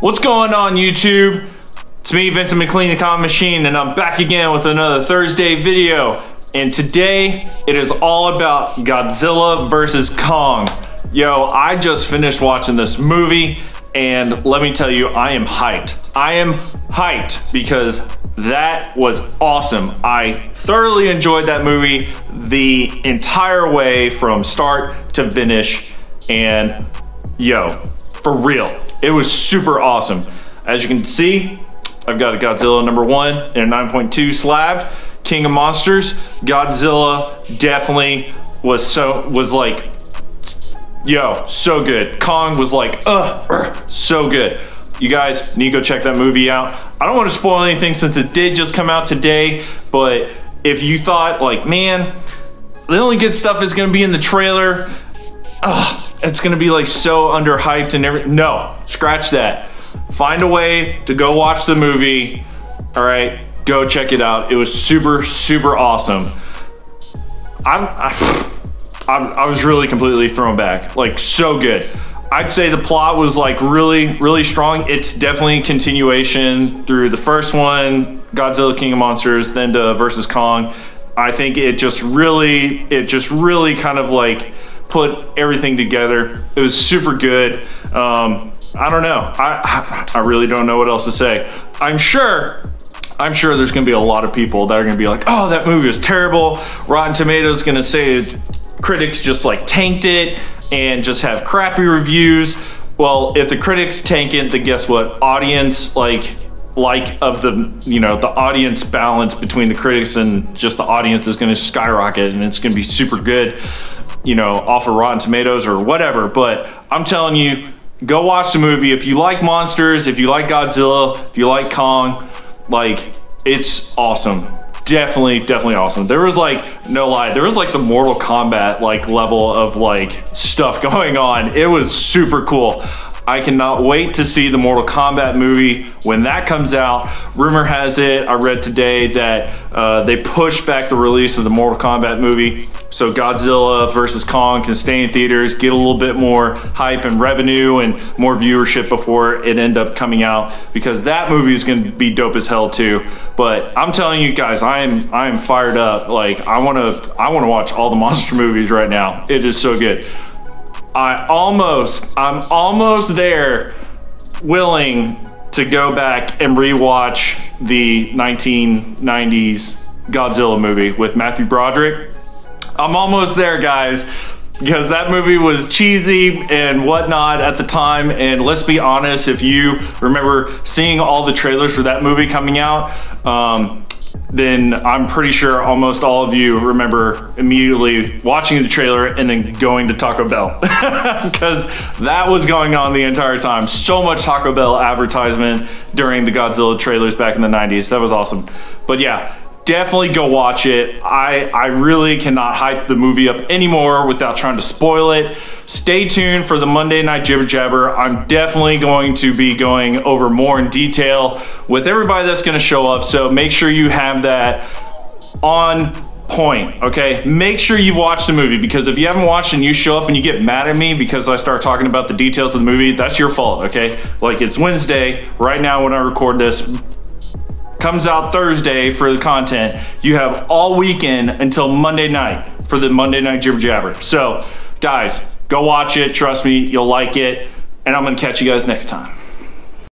What's going on, YouTube? It's me, Vincent McLean, The Comic Machine, and I'm back again with another Thursday video. And today, it is all about Godzilla versus Kong. Yo, I just finished watching this movie, and let me tell you, I am hyped. I am hyped because that was awesome. I thoroughly enjoyed that movie the entire way from start to finish, and yo, for real, it was super awesome. As you can see, I've got a Godzilla #1 and a 9.2 slabbed. King of Monsters, Godzilla definitely was like, yo, so good. Kong was like, so good. You guys need to go check that movie out. I don't want to spoil anything since it did just come out today, but if you thought like, man, the only good stuff is gonna be in the trailer, it's gonna be like so underhyped and everything. No, scratch that. Find a way to go watch the movie. All right, go check it out. It was super, super awesome. I was really completely thrown back, like so good. I'd say the plot was like really, really strong. It's definitely a continuation through the first one, Godzilla King of Monsters, then to versus Kong. I think it just really kind of like put everything together. It was super good. I don't know. I really don't know what else to say. I'm sure there's gonna be a lot of people that are gonna be like, oh, that movie was terrible. Rotten Tomatoes is gonna say critics just like tanked it and just have crappy reviews. Well, if the critics tank it, then guess what? Audience the audience balance between the critics and just the audience is gonna skyrocket, and it's gonna be super good, you know, off of Rotten Tomatoes or whatever. But I'm telling you, go watch the movie. If you like monsters, if you like Godzilla, if you like Kong, like, it's awesome. Definitely awesome. There was like, no lie, there was like some Mortal Kombat like level of like stuff going on. It was super cool. I cannot wait to see the Mortal Kombat movie when that comes out. Rumor has it, I read today that they pushed back the release of the Mortal Kombat movie so Godzilla versus Kong can stay in theaters, get a little bit more hype and revenue and more viewership before it end up coming out, because that movie is gonna be dope as hell too. But I'm telling you guys, I am fired up. Like, I wanna watch all the monster movies right now. It is so good. I'm almost there, willing to go back and rewatch the 1990s Godzilla movie with Matthew Broderick. I'm almost there, guys, because that movie was cheesy and whatnot at the time. And let's be honest, if you remember seeing all the trailers for that movie coming out, then I'm pretty sure almost all of you remember immediately watching the trailer and then going to Taco Bell, because that was going on the entire time. So much Taco Bell advertisement during the Godzilla trailers back in the 90s. That was awesome. But yeah, definitely go watch it. I really cannot hype the movie up anymore without trying to spoil it. Stay tuned for the Monday Night Jibber Jabber. I'm definitely going to be going over more in detail with everybody that's gonna show up, so make sure you have that on point, okay? Make sure you watch the movie, because if you haven't watched and you show up and you get mad at me because I start talking about the details of the movie, that's your fault, okay? Like, it's Wednesday right now when I record this. Comes out Thursday for the content. You have all weekend until Monday night for the Monday Night Jibber Jabber. So guys, go watch it, trust me, you'll like it, and I'm gonna catch you guys next time.